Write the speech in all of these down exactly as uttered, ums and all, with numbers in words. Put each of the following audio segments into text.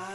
I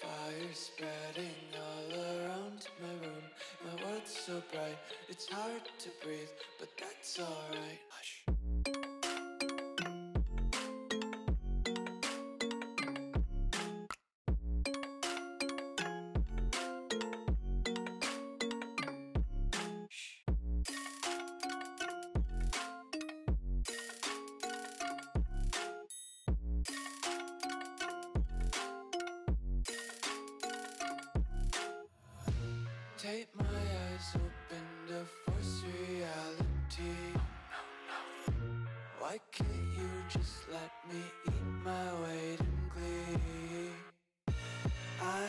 Fire spreading all around my room. My world's so bright, it's hard to breathe, but that's alright. Hush. Tape my eyes open to force reality. Why can't you just let me eat my weight in glee? I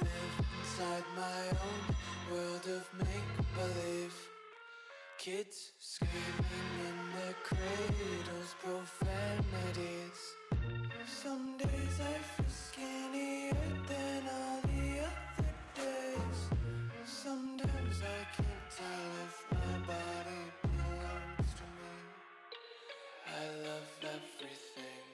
live inside my own world of make-believe. Kids screaming in the cradles, profanities. Some days I feel skinnier than all the other days. Sometimes I can't tell if my body belongs to me. I love everything.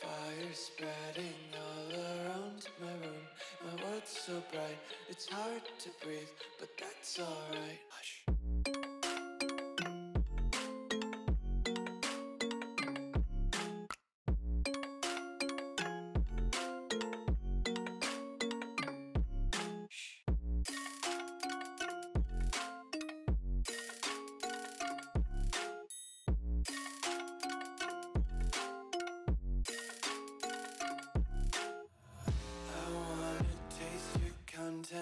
Fire spreading all around my room. My world's so bright, it's hard to breathe, but that's alright. Hush.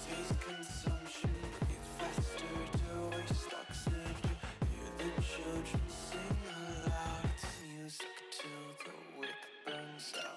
taste consumption. Breathe faster to waste oxygen. Hear the children sing aloud. It's music till the wick burns out.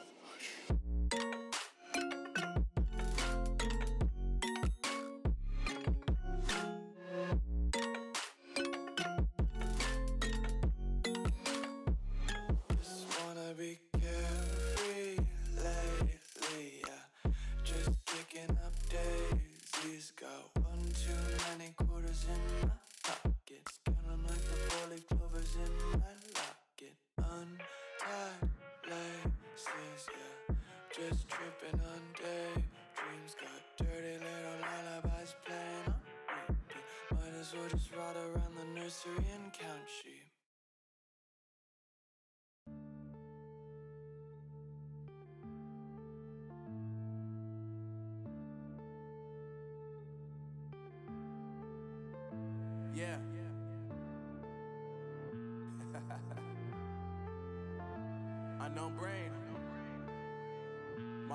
We'll just ride around the nursery and count sheep. got no brain.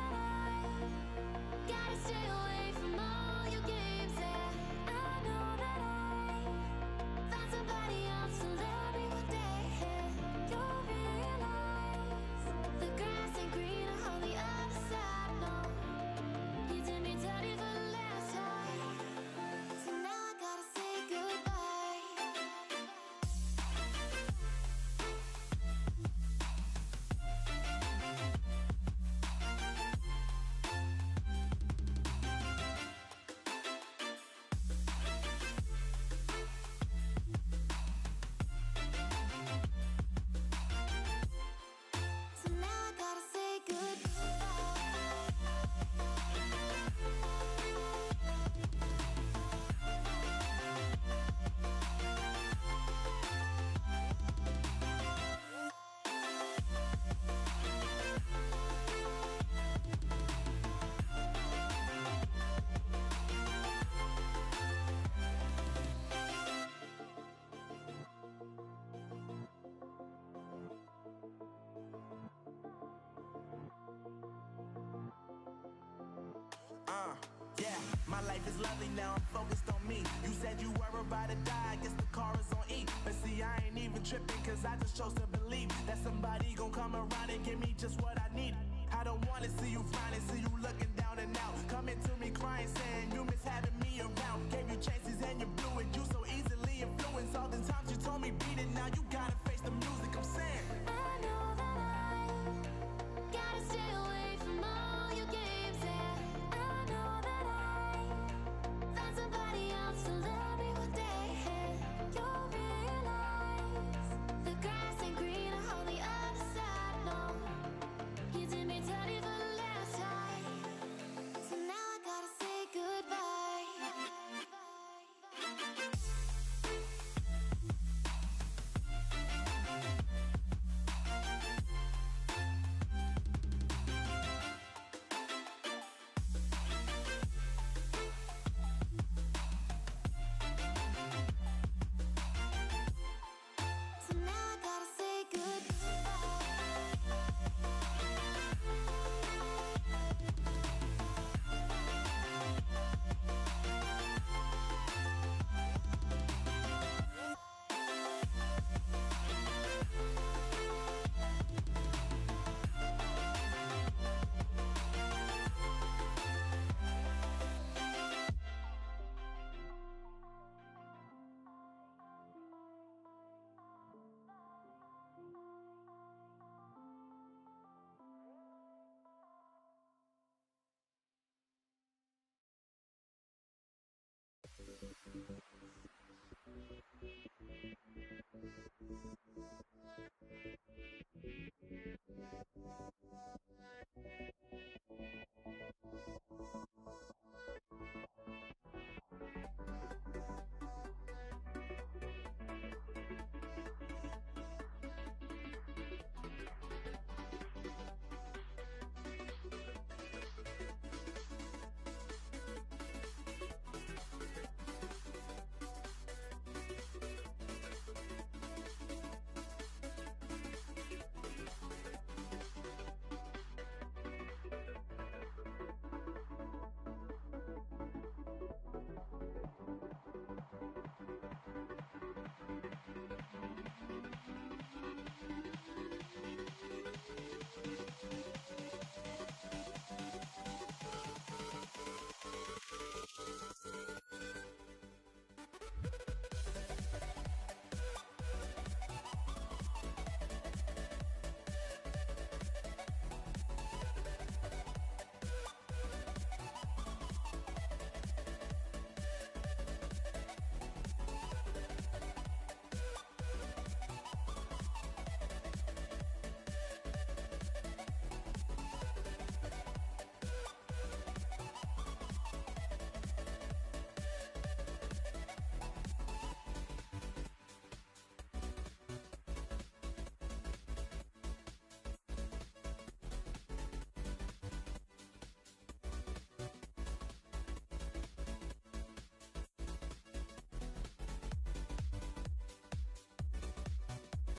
I gotta stay away from all your games, yeah. I know that I found somebody else to love me one day, yeah. You'll realize the grass ain't greener on the other side, no. You did me dirty for the last time, so now I gotta say goodbye. Uh, yeah, my life is lovely now, I'm focused on me. You said you were about to die, I guess the car is on E. But see, I ain't even tripping, cause I just chose to believe that somebody gon' come around and give me just what I need. I don't wanna see you flying, see you looking down and out, coming to me crying, saying you miss having me around. Gave you chances and you blew it, you so easily influenced. All the times you told me beat it, now you